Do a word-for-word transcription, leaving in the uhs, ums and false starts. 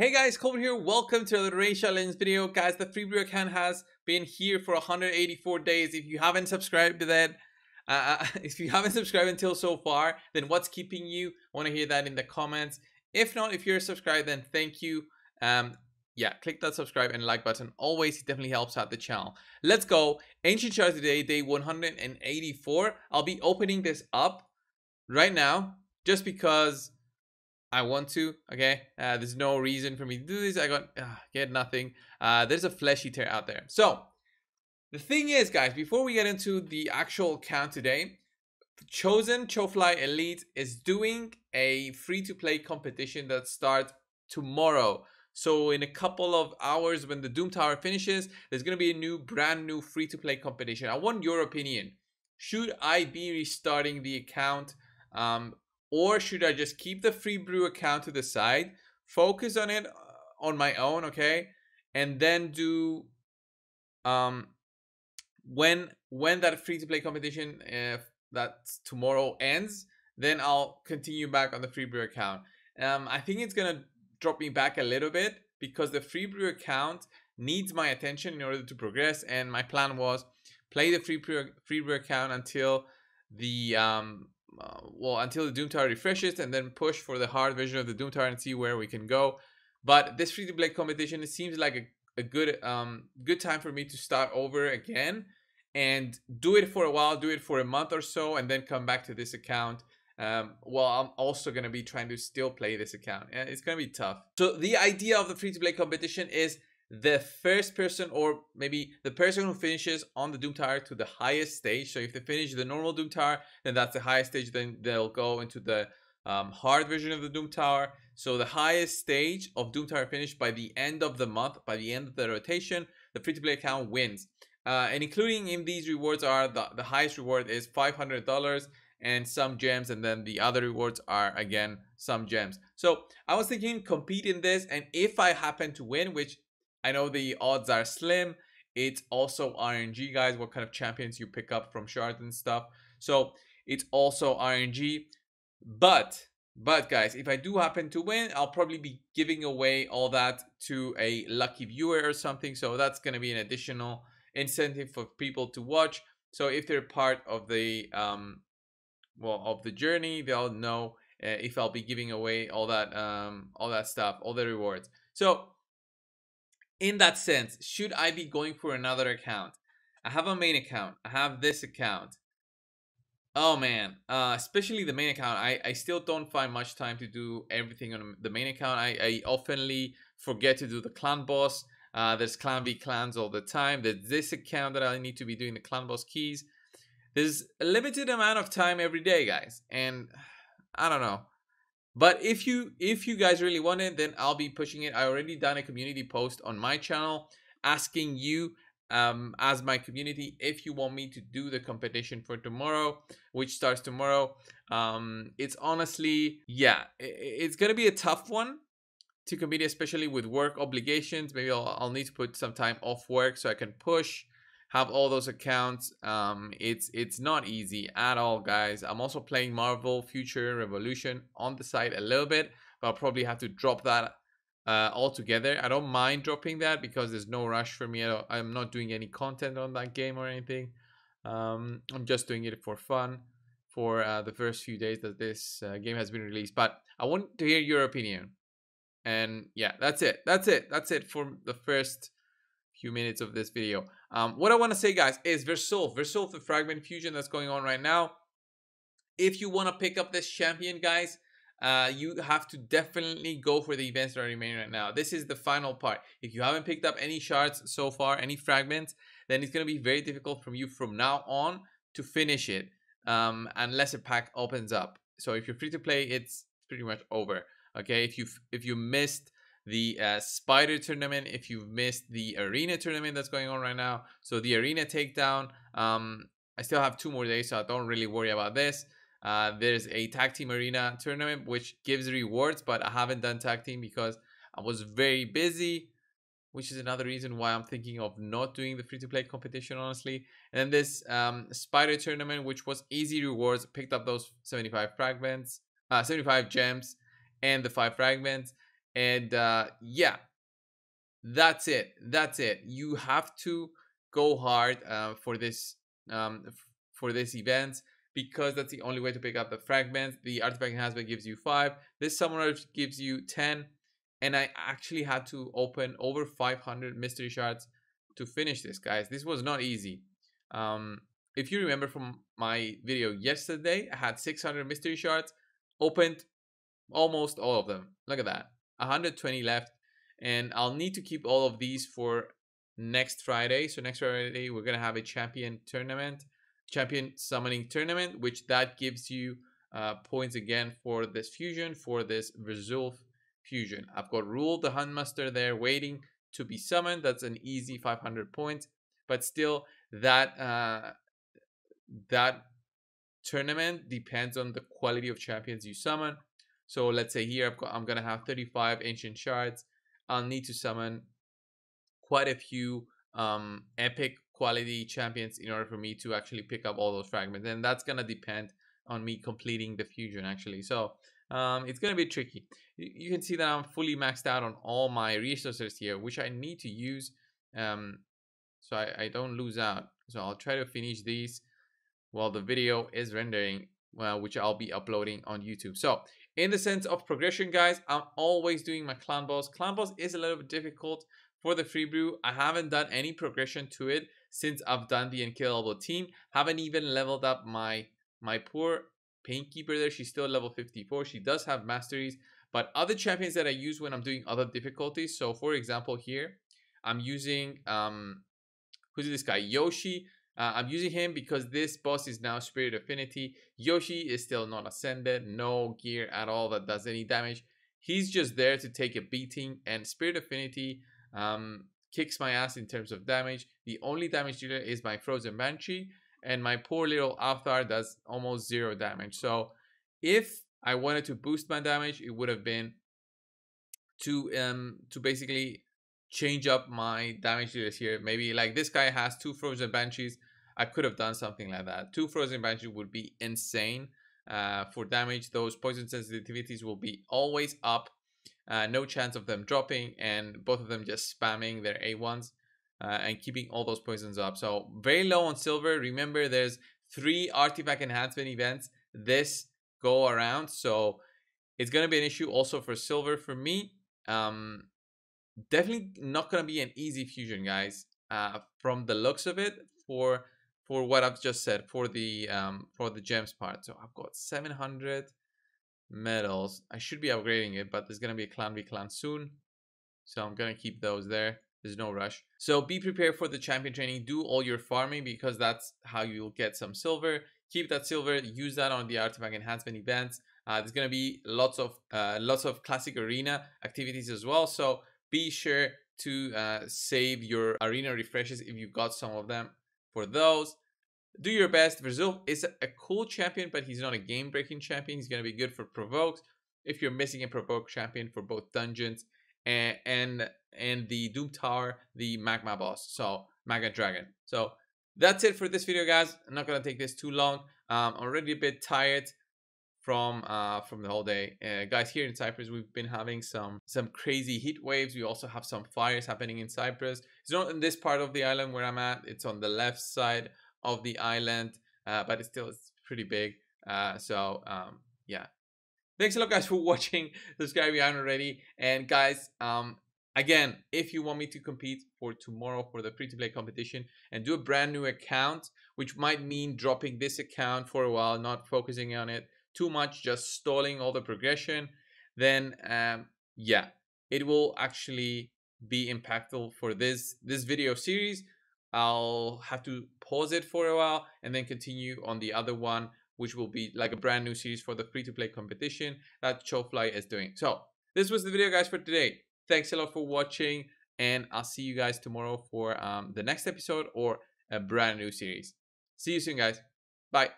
Hey guys, Colbert here. Welcome to another Raid Shadow Legends video. Guys, the free brew account has been here for one hundred eighty-four days. If you haven't subscribed to that, uh, if you haven't subscribed until so far, then what's keeping you? I want to hear that in the comments. If not, if you're subscribed, then thank you. Um, yeah, click that subscribe and like button. Always, it definitely helps out the channel. Let's go. Ancient Shards today, day one hundred eighty-four. I'll be opening this up right now just because I want to, okay? Uh, there's no reason for me to do this. I got, uh, get nothing. Uh, there's a Flesh Eater out there. So, the thing is, guys, before we get into the actual count today, Chosen Chofly Elite is doing a free-to-play competition that starts tomorrow. So, in a couple of hours when the Doom Tower finishes, there's going to be a new, brand new free-to-play competition. I want your opinion. Should I be restarting the account? Um... Or should I just keep the free brew account to the side, focus on it on my own, okay? And then do, um, when when that free-to-play competition, if that's tomorrow, ends, then I'll continue back on the free brew account. Um, I think it's gonna drop me back a little bit because the free brew account needs my attention in order to progress. And my plan was play the free brew free brew account until the um. Uh, well, until the Doom Tower refreshes, and then push for the hard version of the Doom Tower and see where we can go. But this free-to-play competition, it seems like a, a good um, good time for me to start over again and do it for a while, do it for a month or so, and then come back to this account. Um, well, I'm also going to be trying to still play this account. It's going to be tough. So the idea of the free-to-play competition is the first person, or maybe the person who finishes on the Doom Tower to the highest stage. So if they finish the normal Doom Tower, then that's the highest stage. Then they'll go into the um, hard version of the Doom Tower. So the highest stage of Doom Tower finish by the end of the month, by the end of the rotation, the free-to-play account wins. Uh, and including in these rewards are the, the highest reward is five hundred dollars and some gems. And then the other rewards are, again, some gems. So I was thinking compete in this. And if I happen to win, which I know the odds are slim. It's also R N G, guys, what kind of champions you pick up from shards and stuff. So it's also R N G. But, but guys, if I do happen to win, I'll probably be giving away all that to a lucky viewer or something. So that's going to be an additional incentive for people to watch. So if they're part of the, um, well, of the journey, they'll know uh, if I'll be giving away all that, um, all that stuff, all the rewards. So in that sense, should I be going for another account? I have a main account. I have this account. Oh, man. Uh, especially the main account. I, I still don't find much time to do everything on the main account. I, I oftenly forget to do the clan boss. Uh, there's clan v clans all the time. There's this account that I need to be doing the clan boss keys. There's a limited amount of time every day, guys. And I don't know. But if you if you guys really want it, then I'll be pushing it. I already done a community post on my channel asking you um, as my community if you want me to do the competition for tomorrow, which starts tomorrow. Um, it's honestly, yeah, it, it's going to be a tough one to compete, especially with work obligations. Maybe I'll, I'll need to put some time off work so I can push, have all those accounts. Um, it's it's not easy at all, guys. I'm also playing Marvel Future Revolution on the side a little bit, but I'll probably have to drop that uh, altogether. I don't mind dropping that because there's no rush for me. I I'm not doing any content on that game or anything. Um, I'm just doing it for fun for uh, the first few days that this uh, game has been released. But I want to hear your opinion. And yeah, that's it. That's it. That's it for the first few minutes of this video. Um, what I want to say, guys, is Versulf. Versulf, the Fragment Fusion that's going on right now. If you want to pick up this champion, guys, uh, you have to definitely go for the events that are remaining right now. This is the final part. If you haven't picked up any shards so far, any fragments, then it's going to be very difficult for you from now on to finish it, um, unless a pack opens up. So if you're free to play, it's pretty much over. Okay, if you if you missed the uh, spider tournament, if you've missed the arena tournament that's going on right now, so the arena takedown, um I still have two more days, so I don't really worry about this. Uh there's a tag team arena tournament which gives rewards, but I haven't done tag team because I was very busy, which is another reason why I'm thinking of not doing the free-to-play competition, honestly. And then this um spider tournament, which was easy rewards, picked up those seventy-five fragments, uh seventy-five gems and the five fragments. And uh, yeah, that's it. That's it. You have to go hard uh, for this um, for this event, because that's the only way to pick up the fragments. The artifact enhancement gives you five. This summoner gives you ten. And I actually had to open over five hundred mystery shards to finish this, guys. This was not easy. Um, if you remember from my video yesterday, I had six hundred mystery shards, opened almost all of them. Look at that, one hundred twenty left. And I'll need to keep all of these for next Friday. So next Friday, we're going to have a champion tournament, champion summoning tournament, which that gives you uh, points again for this fusion, for this Versulf fusion. I've got Ruled the Huntmaster there waiting to be summoned. That's an easy five hundred points. But still, that uh, that tournament depends on the quality of champions you summon. So let's say here I've got, I'm going to have thirty-five ancient shards. I'll need to summon quite a few um, epic quality champions in order for me to actually pick up all those fragments. And that's going to depend on me completing the fusion, actually. So um, it's going to be tricky. You can see that I'm fully maxed out on all my resources here, which I need to use um, so I, I don't lose out. So I'll try to finish these while the video is rendering, well, which I'll be uploading on YouTube. So in the sense of progression, guys, I'm always doing my clan boss. Clan boss is a little bit difficult for the free brew. I haven't done any progression to it since I've done the Unkillable Team. Haven't even leveled up my, my poor Painkeeper there. She's still level fifty-four. She does have masteries. But other champions that I use when I'm doing other difficulties. So, for example, here, I'm using, um, who's this guy? Yoshi. Uh, I'm using him because this boss is now Spirit Affinity. Yoshi is still not ascended. No gear at all that does any damage. He's just there to take a beating. And Spirit Affinity um, kicks my ass in terms of damage. The only damage dealer is my Frozen Banshee. And my poor little Avatar does almost zero damage. So, if I wanted to boost my damage, it would have been to um to basically change up my damage dealers here. Maybe like this guy has two Frozen Banshees. I could have done something like that. Two Frozen Banshees would be insane uh, for damage. Those poison sensitivities will be always up. Uh, no chance of them dropping, and both of them just spamming their A ones uh, and keeping all those poisons up. So very low on silver. Remember, there's three artifact enhancement events this go around, so it's going to be an issue also for silver for me. Um definitely not going to be an easy fusion, guys, uh from the looks of it, for for what I've just said, for the um for the gems part. So I've got seven hundred medals. I should be upgrading it, but there's going to be a clan v clan soon, so I'm going to keep those there. There's no rush. So be prepared for the champion training. Do all your farming, because that's how you'll get some silver. Keep that silver, use that on the artifact enhancement events. Uh, there's going to be lots of uh, lots of classic arena activities as well. So be sure to uh, save your arena refreshes if you've got some of them for those. Do your best. Versulf is a cool champion, but he's not a game-breaking champion. He's going to be good for provokes if you're missing a provoke champion for both dungeons and and, and the Doom Tower, the magma boss, so magma dragon. So that's it for this video, guys. I'm not gonna take this too long. Um, I'm already a bit tired from uh, from the whole day, uh, guys. Here in Cyprus, we've been having some some crazy heat waves. We also have some fires happening in Cyprus. It's not in this part of the island where I'm at. It's on the left side of the island, uh, but it's still it's pretty big. Uh, so um, yeah, thanks a lot, guys, for watching. Subscribe if you haven't already, and guys. Um, Again, if you want me to compete for tomorrow for the free-to-play competition and do a brand new account, which might mean dropping this account for a while, not focusing on it too much, just stalling all the progression, then um, yeah, it will actually be impactful for this, this video series. I'll have to pause it for a while and then continue on the other one, which will be like a brand new series for the free-to-play competition that Chofly is doing. So this was the video, guys, for today. Thanks a lot for watching, and I'll see you guys tomorrow for um, the next episode or a brand new series. See you soon, guys. Bye.